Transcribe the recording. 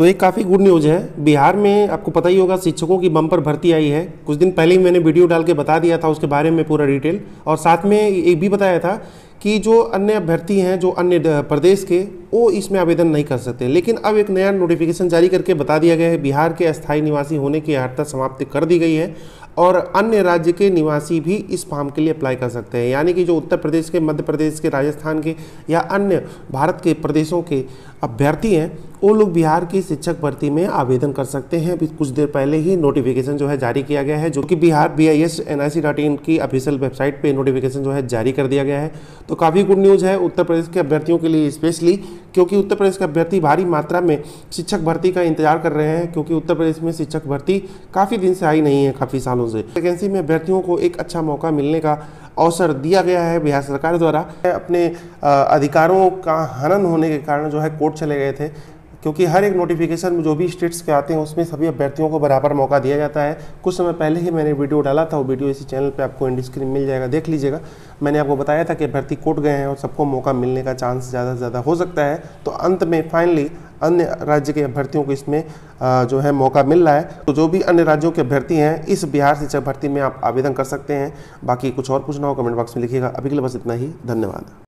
तो ये काफ़ी गुड न्यूज़ है। बिहार में आपको पता ही होगा शिक्षकों की बम्पर भर्ती आई है। कुछ दिन पहले ही मैंने वीडियो डाल के बता दिया था उसके बारे में पूरा डिटेल, और साथ में ये भी बताया था कि जो अन्य अभ्यर्थी हैं जो अन्य प्रदेश के, वो इसमें आवेदन नहीं कर सकते। लेकिन अब एक नया नोटिफिकेशन जारी करके बता दिया गया है, बिहार के अस्थायी निवासी होने की अर्हता समाप्त कर दी गई है और अन्य राज्य के निवासी भी इस फॉर्म के लिए अप्लाई कर सकते हैं। यानी कि जो उत्तर प्रदेश के, मध्य प्रदेश के, राजस्थान के या अन्य भारत के प्रदेशों के अभ्यर्थी हैं, वो लोग बिहार की शिक्षक भर्ती में आवेदन कर सकते हैं। अभी कुछ देर पहले ही नोटिफिकेशन जो है जारी किया गया है, जो कि biharbiasnic.in की ऑफिशियल वेबसाइट पे नोटिफिकेशन जो है जारी कर दिया गया है। तो काफ़ी गुड न्यूज़ है उत्तर प्रदेश के अभ्यर्थियों के लिए स्पेशली, क्योंकि उत्तर प्रदेश के अभ्यर्थी भारी मात्रा में शिक्षक भर्ती का इंतजार कर रहे हैं, क्योंकि उत्तर प्रदेश में शिक्षक भर्ती काफ़ी दिन से आई नहीं है, काफ़ी सालों से। वैकेंसी में अभ्यर्थियों को एक अच्छा मौका मिलने का अवसर दिया गया है बिहार सरकार द्वारा। अपने अधिकारों का हनन होने के कारण जो है कोर्ट चले गए थे, क्योंकि हर एक नोटिफिकेशन में जो भी स्टेट्स के आते हैं उसमें सभी अभ्यर्थियों को बराबर मौका दिया जाता है। कुछ समय पहले ही मैंने वीडियो डाला था, वो वीडियो इसी चैनल पे आपको एंड स्क्रीन मिल जाएगा, देख लीजिएगा। मैंने आपको बताया था कि अभ्यर्थी कोर्ट गए हैं और सबको मौका मिलने का चांस ज़्यादा से ज़्यादा हो सकता है। तो अंत में फाइनली अन्य राज्य के अभ्यर्थियों को इसमें जो है मौका मिल रहा है। तो जो भी अन्य राज्यों के अभ्यर्थी हैं, इस बिहार शिक्षक भर्ती में आप आवेदन कर सकते हैं। बाकी कुछ और पूछना हो कमेंट बॉक्स में लिखिएगा। अभी के लिए बस इतना ही, धन्यवाद।